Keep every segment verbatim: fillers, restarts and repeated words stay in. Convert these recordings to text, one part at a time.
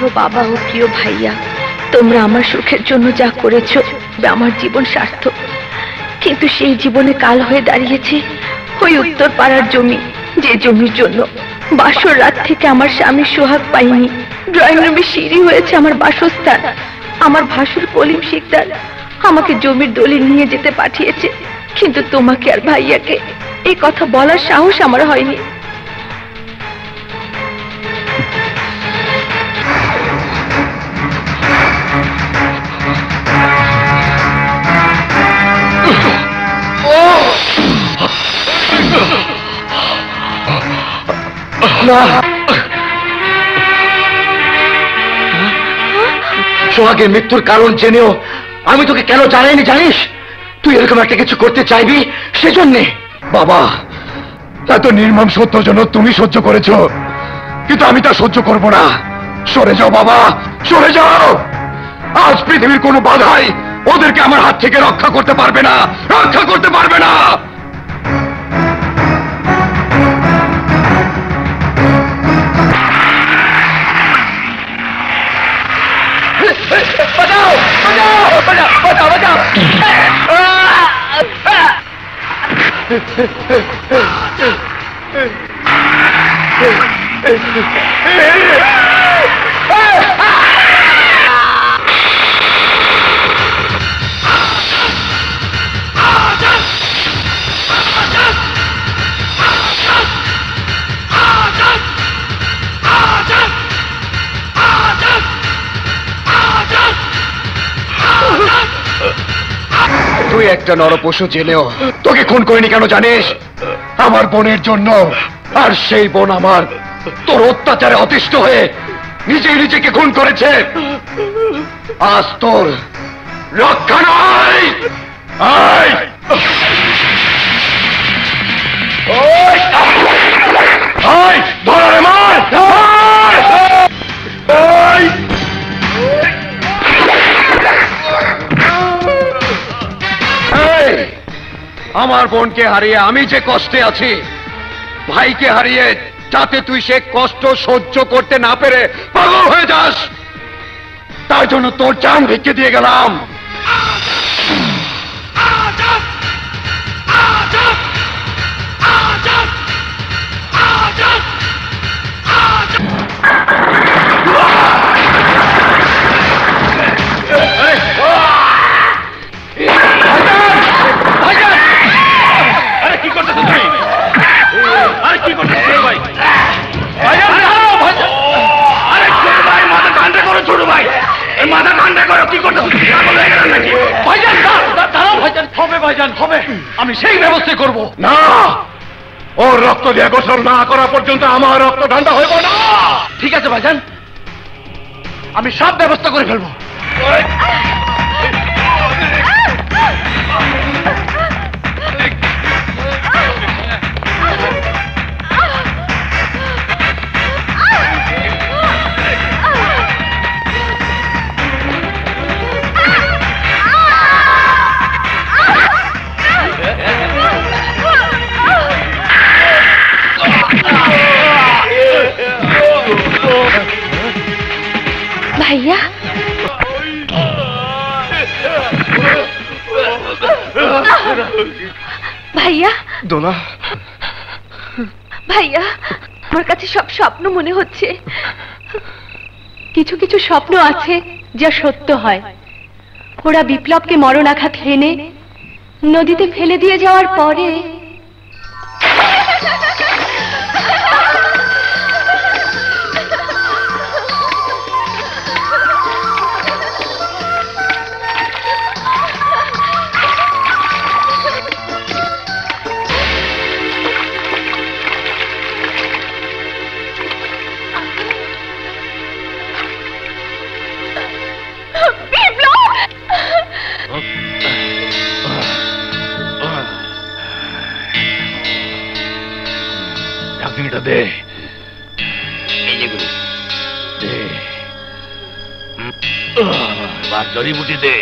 हो बाबा हो प्रिय भाइया तुम्हारा आमार सुखेर जोन्नो जा करेछो आमार जीवन सार्थक किन्तु सेई जीवने काल हये दाड़ियेछे ओई उत्तर पाड़ार जमी जे जमिर जोन्नो बासर रात थेके आमार स्वामी सोहाग पाइनी ड्रयिंग रूमे सीढ़ी हयेछे आमार बासस्थान आमार भासुर कलिम शिकदार आमाके जमिर दलिल निये जेते पाठियेछे किन्तु तोमाके आर भाइयाके एई कथा बलार साहस आमार हयनि। सोहागের मृत्युर कारण जेनेও আমি তোকে কেন জানাইনি জানিস? তুই এরকম একটা কিছু করতে চাইবি সেজন্য। বাবা এত নির্মম সত্যর জন্য তুমি সহ্য করেছো কিন্তু আমি তা সহ্য করব না। সরে যাও বাবা, সরে যাও। আজ পৃথিবীর কোনো বাধাই ওদেরকে আমার হাত থেকে রক্ষা করতে পারবে না, রক্ষা করতে পারবে না। তুই একটা নরপশু জেলেও তোকে খুন করিনি কেন জানিস? আমার বোনের জন্য। আর সেই বোন আমার তোর অত্যাচারে অতিষ্ঠ হয়ে নিজেই নিজেকে খুন করেছে। আজ তোর রক্ষা নাই। ধরে মার আমার বোনকে হারিয়ে আমি যে কষ্টে আছি, ভাইকে হারিয়ে যাতে তুই সে কষ্ট সহ্য করতে না পেরে পাগল হয়ে যাস তার জন্য তোর জান ভিক্ষে দিয়ে গেলাম। ভাইয়া দোলা ভাইয়া আমার কাছে সব স্বপ্ন মনে হচ্ছে। কিছু কিছু স্বপ্ন আছে যা সত্য হয়। ওরা বিপ্লবকে মরণাঘাত হেনে নদীতে ফেলে দিয়ে যাওয়ার পরে দে জড়িবুটি দে।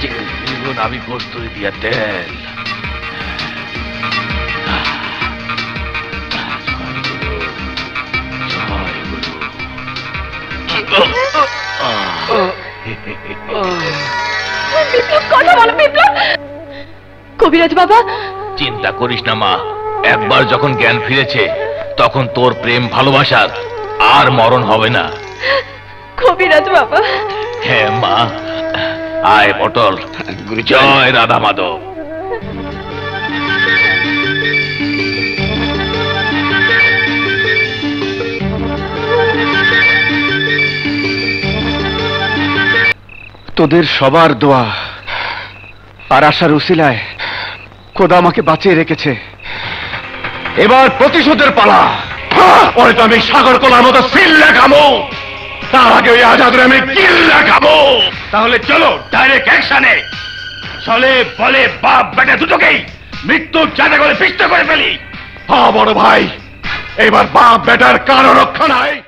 बेचूं ना भी गोश्त ही दिया तेल। कबिराज बाबा चिंता करिस ना मा, एकबार जखन ज्ञान फिरेछे तखन तोर प्रेम भालोबासार आर मरण होबे ना। कबिराज बाबा हे मा आय पटल जय राधा माधव। तोदेर सबार दोआ और आशार उसिलाय खोदा आमाके बाँचिये रेखेछे। एबार प्रतिशोधेर पाला। ओरे तो आमी सागरकलार मतो सिल्ला खाबो, तार आगे ओई आजादरे आमी किल्ला खाबो। ताहले चलो डायरेक्ट एक्शने। चले बले बाप बेटा दुटोकेई मृत्यु जादे पिष्ट करे फेली। हाँ बड़ो भाई एबार बाप बेटार कारो रक्षा नाई।